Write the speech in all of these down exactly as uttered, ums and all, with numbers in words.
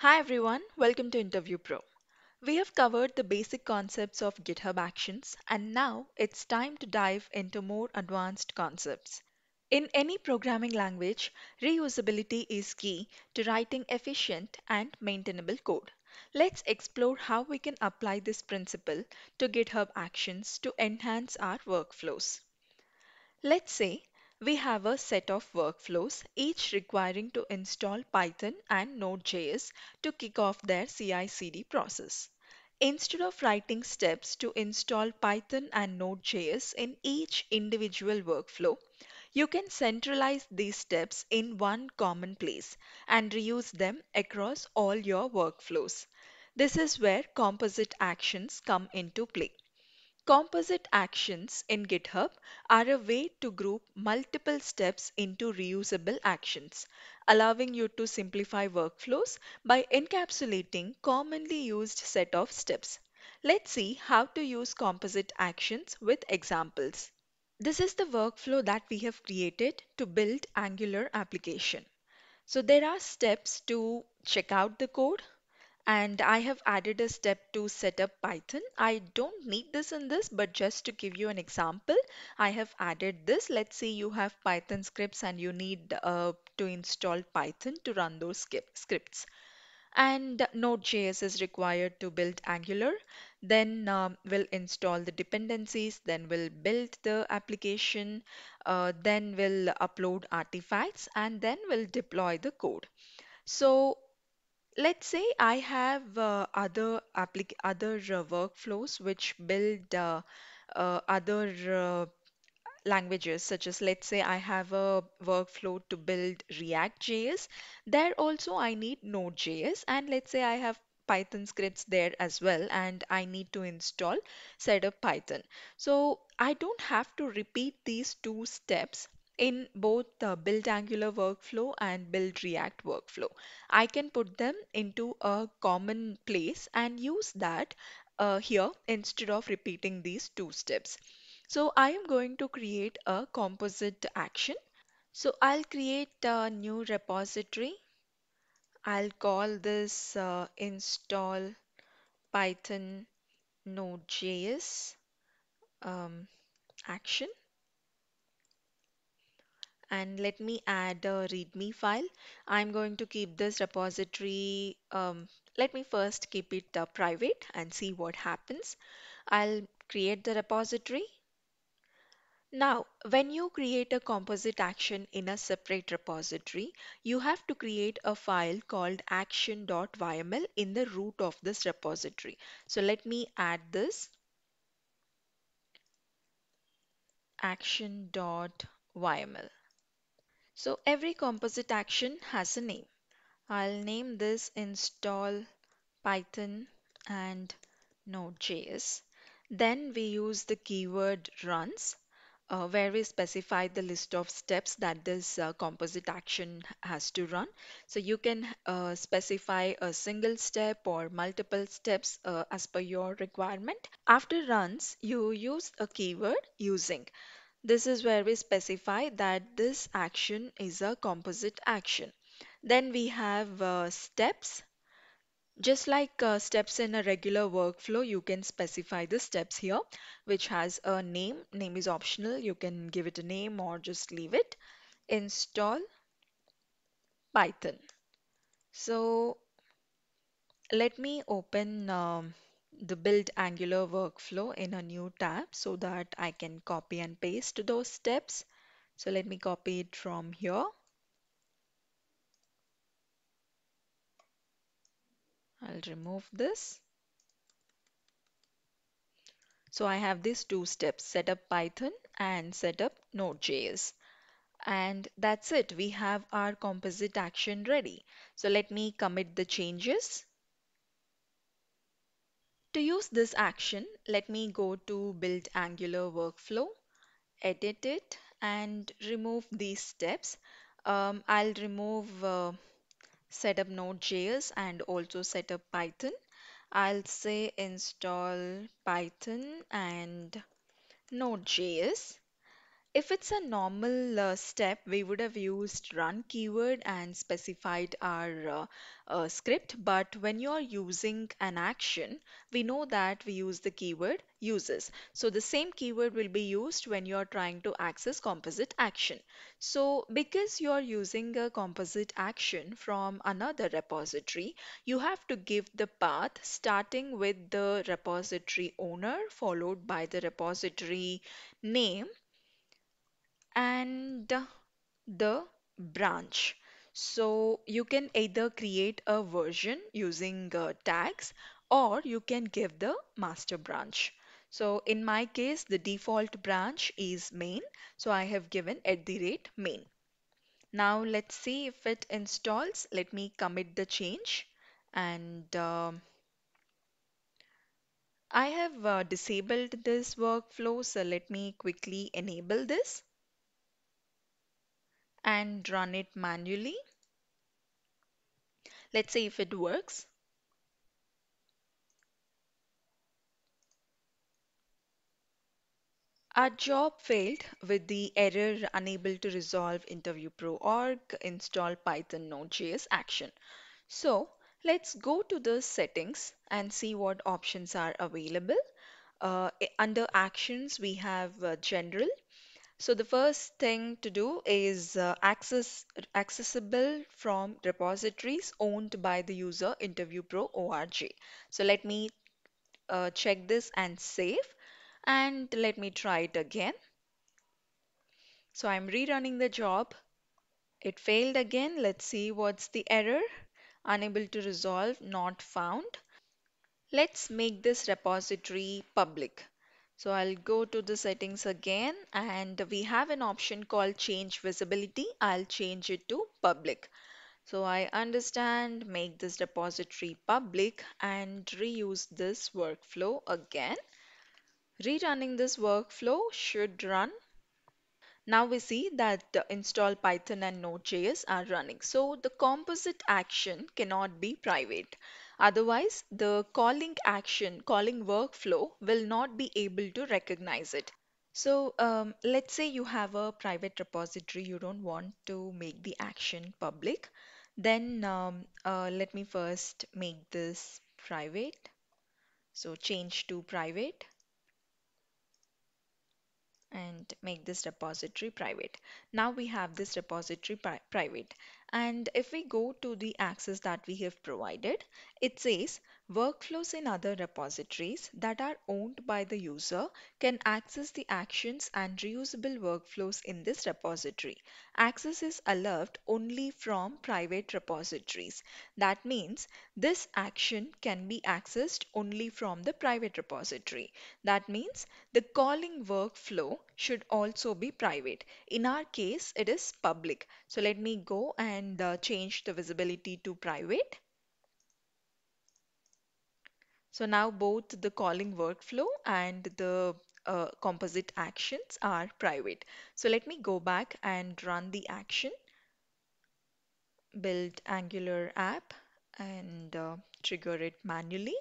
Hi everyone, welcome to InterviewPro. We have covered the basic concepts of GitHub Actions, and now it's time to dive into more advanced concepts. In any programming language, reusability is key to writing efficient and maintainable code. Let's explore how we can apply this principle to GitHub Actions to enhance our workflows. Let's say we have a set of workflows, each requiring to install Python and Node.js to kick off their C I C D process. Instead of writing steps to install Python and Node.js in each individual workflow, you can centralize these steps in one common place and reuse them across all your workflows. This is where composite actions come into play. Composite actions in GitHub are a way to group multiple steps into reusable actions, allowing you to simplify workflows by encapsulating commonly used set of steps. Let's see how to use composite actions with examples. This is the workflow that we have created to build Angular application. So there are steps to check out the code, and I have added a step to set up Python. I don't need this in this, but just to give you an example, I have added this. Let's say you have Python scripts and you need uh, to install Python to run those scripts. And Node.js is required to build Angular. Then um, we'll install the dependencies. Then we'll build the application. Uh, then we'll upload artifacts, and then we'll deploy the code. So let's say I have uh, other applic other uh, workflows which build uh, uh, other uh, languages, such as, let's say I have a workflow to build React.js. There also I need Node.js, and let's say I have Python scripts there as well, and I need to install setup Python. So I don't have to repeat these two steps in both the build Angular workflow and build React workflow. I can put them into a common place and use that uh, here instead of repeating these two steps. So I am going to create a composite action. So I'll create a new repository. I'll call this uh, install Python Node.js um, action. And let me add a README file. I'm going to keep this repository. Um, let me first keep it uh, private and see what happens. I'll create the repository. Now, when you create a composite action in a separate repository, you have to create a file called action dot y m l in the root of this repository. So let me add this action dot y m l. So every composite action has a name. I'll name this install Python and Node.js. Then we use the keyword runs, uh, where we specify the list of steps that this uh, composite action has to run. So you can uh, specify a single step or multiple steps uh, as per your requirement. After runs, you use a keyword using. This is where we specify that this action is a composite action. Then we have uh, steps. Just like uh, steps in a regular workflow, you can specify the steps here, which has a name. Name is optional. You can give it a name or just leave it. Install Python. So let me open um, the build Angular workflow in a new tab so that I can copy and paste those steps. So let me copy it from here. I'll remove this. So I have these two steps, setup Python and setup Node.js. And that's it. We have our composite action ready. So let me commit the changes. To use this action, let me go to build Angular workflow, edit it, and remove these steps. Um, I'll remove uh, setup Node.js and also setup Python. I'll say install Python and Node.js. If it's a normal uh, step, we would have used run keyword and specified our uh, uh, script. But when you're using an action, we know that we use the keyword uses. So the same keyword will be used when you're trying to access composite action. So because you're using a composite action from another repository, you have to give the path starting with the repository owner followed by the repository name and the branch. So you can either create a version using uh, tags, or you can give the master branch. So in my case, the default branch is main. So I have given at the rate main. Now let's see if it installs. Let me commit the change. And uh, I have uh, disabled this workflow. So let me quickly enable this and run it manually. Let's see if it works. Our job failed with the error unable to resolve InterviewPro org install Python Node.js action. So let's go to the settings and see what options are available. Uh, under actions, we have uh, general. So the first thing to do is uh, access accessible from repositories owned by the user InterviewPro org. So let me uh, check this and save, and let me try it again. So I'm rerunning the job. It failed again. Let's see what's the error. Unable to resolve, not found. Let's make this repository public. So I'll go to the settings again, and we have an option called change visibility. I'll change it to public. So I understand, make this repository public and reuse this workflow again. Rerunning this workflow should run. Now we see that the install Python and Node.js are running. So the composite action cannot be private. Otherwise, the calling action, calling workflow will not be able to recognize it. So um, let's say you have a private repository. You don't want to make the action public. Then um, uh, let me first make this private. So change to private. And make this repository private. Now we have this repository pri private. And if we go to the access that we have provided, it says workflows in other repositories that are owned by the user can access the actions and reusable workflows in this repository. Access is allowed only from private repositories. That means this action can be accessed only from the private repository. That means the calling workflow should also be private. In our case, it is public. So let me go and uh, change the visibility to private. So now both the calling workflow and the uh, composite actions are private. So let me go back and run the action, build Angular app, and uh, trigger it manually.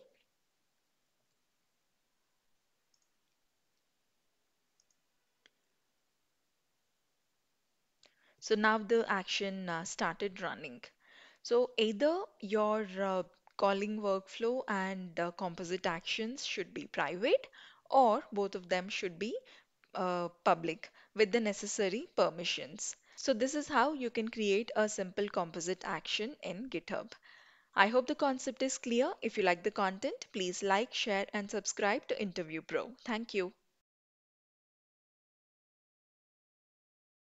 So now the action uh, started running. So either your uh, calling workflow and uh, composite actions should be private, or both of them should be uh, public with the necessary permissions. So this is how you can create a simple composite action in GitHub. I hope the concept is clear. If you like the content, please like, share, and subscribe to InterviewPro. Thank you.